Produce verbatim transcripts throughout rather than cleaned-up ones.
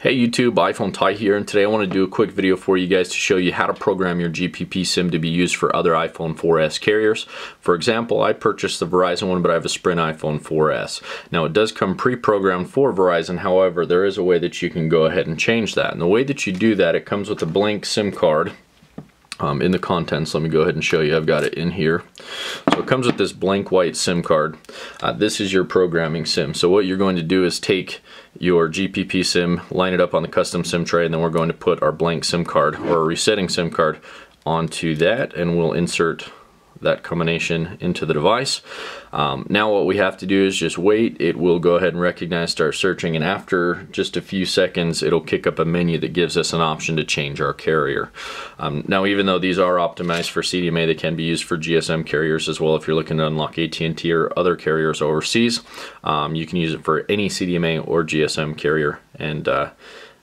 Hey YouTube, iPhone Ty here, and today I want to do a quick video for you guys to show you how to program your G P P SIM to be used for other iPhone four S carriers. For example, I purchased the Verizon one, but I have a Sprint iPhone four S. Now it does come pre-programmed for Verizon, however, there is a way that you can go ahead and change that. And the way that you do that, it comes with a blank SIM card. Um, in the contents, let me go ahead and show you. I've got it in here. So it comes with this blank white SIM card. Uh, this is your programming SIM. So what you're going to do is take your G P P SIM, line it up on the custom SIM tray, and then we're going to put our blank SIM card or a resetting SIM card onto that, and we'll insert that combination into the device. Um, now what we have to do is just wait. It will go ahead and recognize, start searching, and after just a few seconds it'll kick up a menu that gives us an option to change our carrier. Um, now even though these are optimized for C D M A, they can be used for G S M carriers as well. If you're looking to unlock A T and T or other carriers overseas, um, you can use it for any C D M A or G S M carrier. And uh,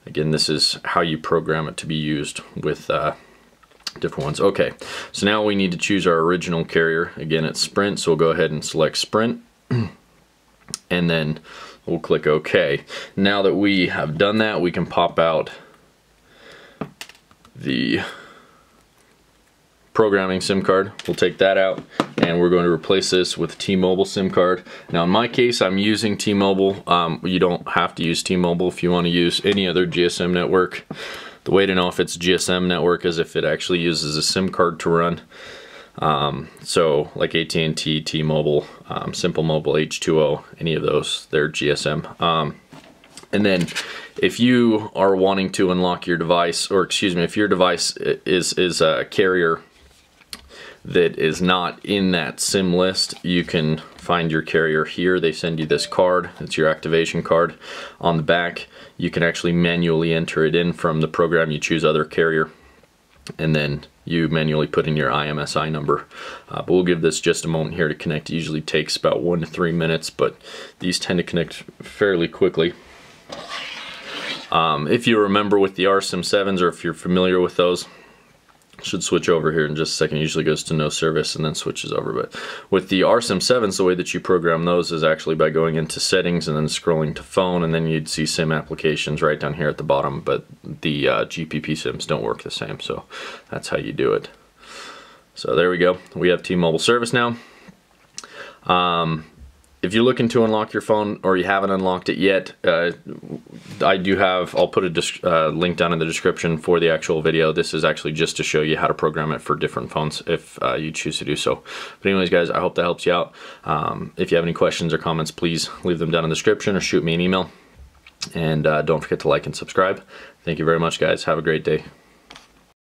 again, this is how you program it to be used with uh, different ones. Okay, so now we need to choose our original carrier. Again, it's Sprint, so we'll go ahead and select Sprint and then we'll click OK. Now that we have done that, we can pop out the programming SIM card. We'll take that out and we're going to replace this with T-Mobile SIM card. Now in my case, I'm using T-Mobile. Um, you don't have to use T-Mobile if you want to use any other G S M network. The way to know if it's G S M network is if it actually uses a SIM card to run. Um, so like A T and T, T-Mobile, um, Simple Mobile, H two O, any of those, they're G S M. Um, and then if you are wanting to unlock your device, or excuse me, if your device is, is a carrier that is not in that SIM list, you can find your carrier here. They send you this card. It's your activation card. On the back, you can actually manually enter it in from the program. You choose other carrier, and then you manually put in your I M S I number. Uh, but we'll give this just a moment here to connect. It usually takes about one to three minutes, but these tend to connect fairly quickly. Um, if you remember with the R SIM seven s, or if you're familiar with those, should switch over here in just a second. It usually goes to no service and then switches over. But with the R SIM seven s, the way that you program those is actually by going into settings and then scrolling to phone, and then you'd see SIM applications right down here at the bottom. But the uh, G P P SIMs don't work the same, so that's how you do it. So there we go. We have T-Mobile service now. Um, If you're looking to unlock your phone or you haven't unlocked it yet, uh, I do have, I'll put a uh, link down in the description for the actual video. This is actually just to show you how to program it for different phones if uh, you choose to do so. But anyways guys, I hope that helps you out. Um, if you have any questions or comments, please leave them down in the description or shoot me an email. And uh, don't forget to like and subscribe. Thank you very much guys. Have a great day.